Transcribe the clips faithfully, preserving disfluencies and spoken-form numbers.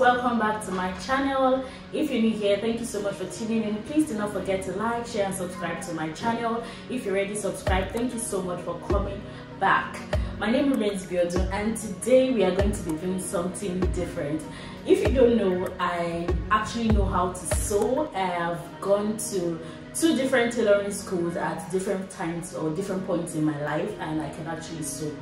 welcome back to my channel. If you're new here, thank you so much for tuning in. Please do not forget to like, share and subscribe to my channel. If you're already subscribed, thank you so much for coming back. My name remains Biodun and today we are going to be doing something different. If you don't know, I actually know how to sew. I have gone to two different tailoring schools at different times or different points in my life, and I can actually sew.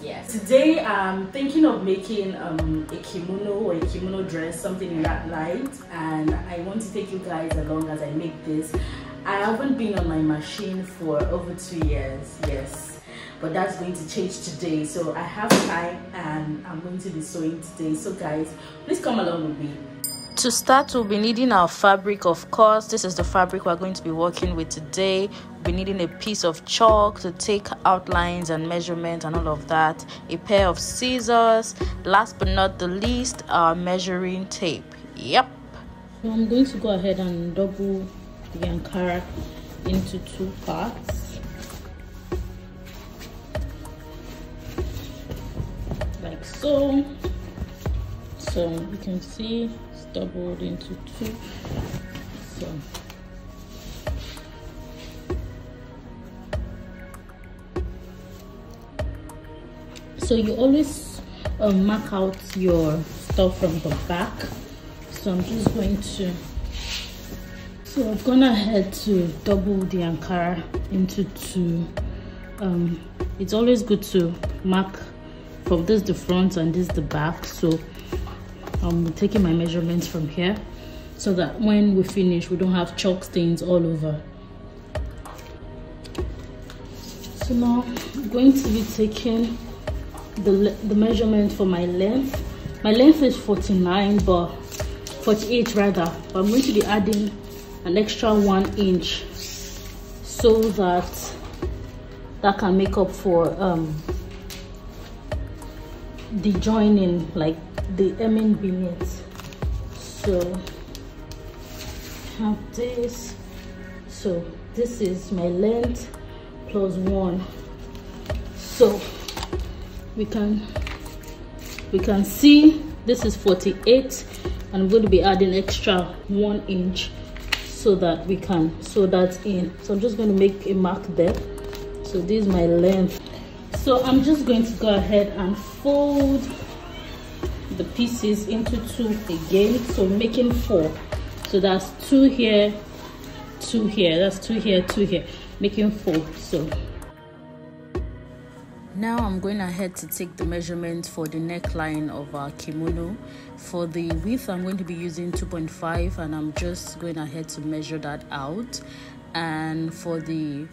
Yes. Today I'm thinking of making um, a kimono or a kimono dress, something in that light, and I want to take you guys along as I make this. I haven't been on my machine for over two years, yes, but that's going to change today. So I have time and I'm going to be sewing today. So guys, please come along with me. To start, we'll be needing our fabric, of course. This is the fabric we're going to be working with today. We'll be needing a piece of chalk to take outlines and measurements and all of that. A pair of scissors. Last but not the least, our measuring tape. Yep. So I'm going to go ahead and double the Ankara into two parts. Like so. So you can see doubled into two. So so you always uh, mark out your stuff from the back. So I'm just going to so I've gone ahead to double the Ankara into two. Um it's always good to mark from this the front and this the back, so I'm taking my measurements from here so that when we finish we don't have chalk stains all over. So now I'm going to be taking the, the measurement for my length. My length is forty-nine, but forty-eight rather, but I'm going to be adding an extra one inch so that that can make up for um, the joining, like the hemming beneath. So have this, so this is my length plus one, so we can we can see this is forty-eight and I'm going to be adding extra one inch so that we can sew that in. So I'm just going to make a mark there. So this is my length, so I'm just going to go ahead and fold the pieces into two again, so making four. So that's two here, two here, that's two here, two here, making four. So now I'm going ahead to take the measurement for the neckline of our kimono. For the width, I'm going to be using two point five and I'm just going ahead to measure that out. And for the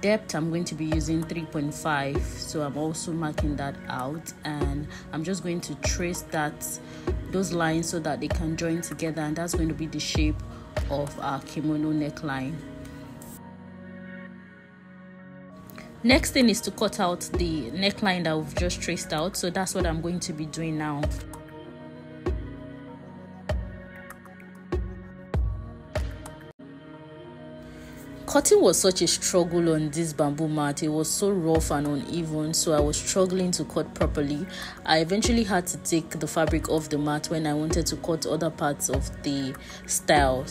depth, I'm going to be using three point five, so I'm also marking that out, and I'm just going to trace that those lines so that they can join together, and that's going to be the shape of our kimono neckline. Next thing is to cut out the neckline that we've just traced out, so that's what I'm going to be doing now. Cutting was such a struggle on this bamboo mat. It was so rough and uneven, so I was struggling to cut properly. I eventually had to take the fabric off the mat when I wanted to cut other parts of the style.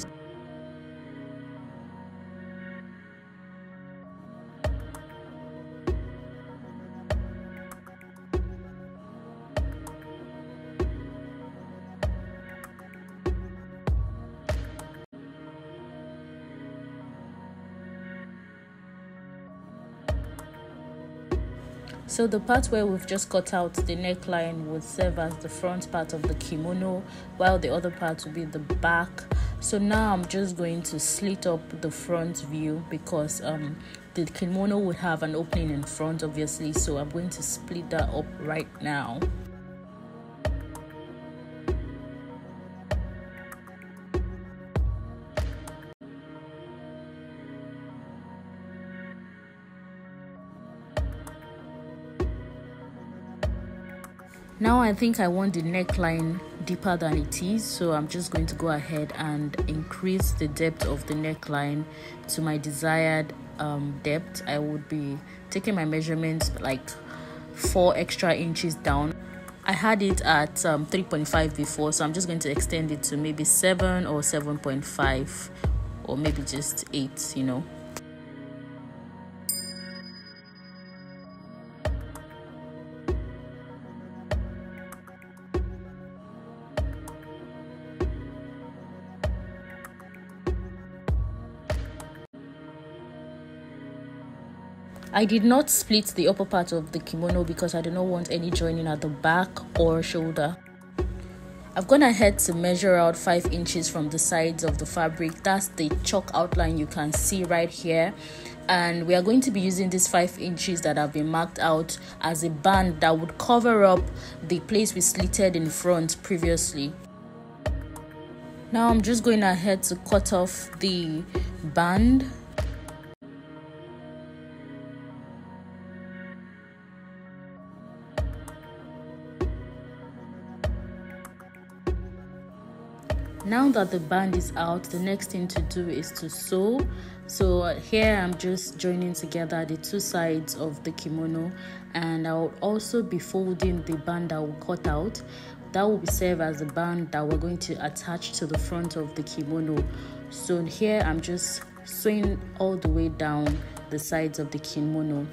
So the part where we've just cut out the neckline would serve as the front part of the kimono, while the other part will be the back. So now I'm just going to slit up the front view because um, the kimono would have an opening in front, obviously. So I'm going to split that up right now. Now I think I want the neckline deeper than it is, so I'm just going to go ahead and increase the depth of the neckline to my desired um, depth. I would be taking my measurements like four extra inches down. I had it at um, three point five before, so I'm just going to extend it to maybe seven or seven point five or maybe just eight, you know. I did not split the upper part of the kimono because I do not want any joining at the back or shoulder. I've gone ahead to measure out five inches from the sides of the fabric. That's the chalk outline you can see right here. And we are going to be using these five inches that have been marked out as a band that would cover up the place we slitted in front previously. Now I'm just going ahead to cut off the band. Now that the band is out, the next thing to do is to sew. So here I'm just joining together the two sides of the kimono, and I'll also be folding the band that will cut out. That will serve as the band that we're going to attach to the front of the kimono. So here I'm just sewing all the way down the sides of the kimono.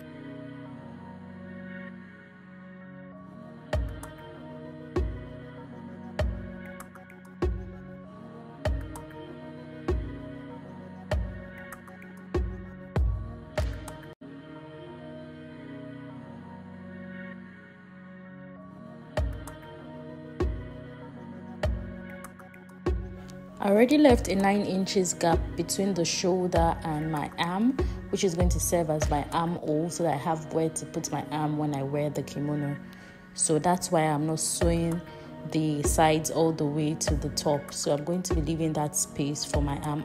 I already left a nine inches gap between the shoulder and my arm, which is going to serve as my armhole so that I have where to put my arm when I wear the kimono. So that's why I'm not sewing the sides all the way to the top. So I'm going to be leaving that space for my arm.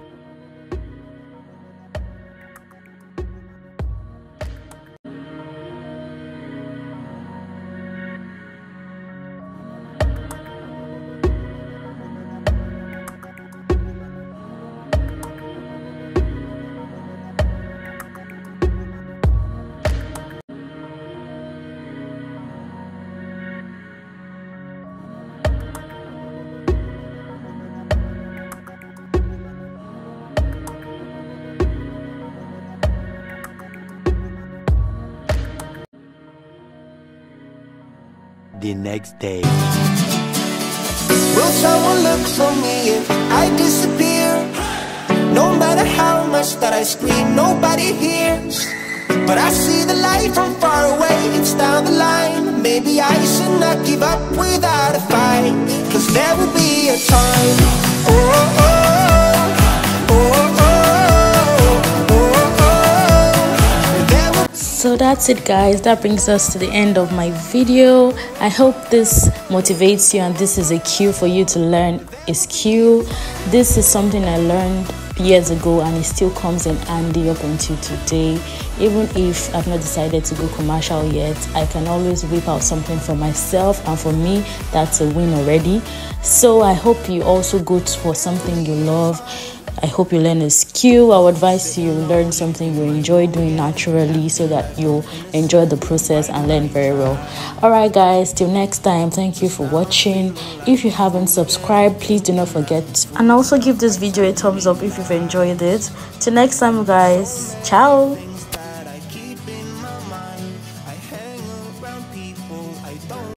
The next day, will someone look for me if I disappear? No matter how much that I scream, nobody hears. But I see the light from far away, it's down the line. Maybe I should not give up without a fight, cause there will be a time. Oh, oh, oh, oh, oh, oh, oh. There will. So that's it, guys. That brings us to the end of my video. I hope this motivates you and this is a cue for you to learn a skill. This is something I learned years ago and it still comes in handy up until today. Even if I've not decided to go commercial yet, I can always whip out something for myself, and for me that's a win already. So I hope you also go for something you love. I hope you learn a skill. I would advise you learn something you enjoy doing naturally so that you enjoy the process and learn very well. Alright guys, till next time, thank you for watching. If you haven't subscribed, please do not forget. And also give this video a thumbs up if you've enjoyed it. Till next time guys, ciao!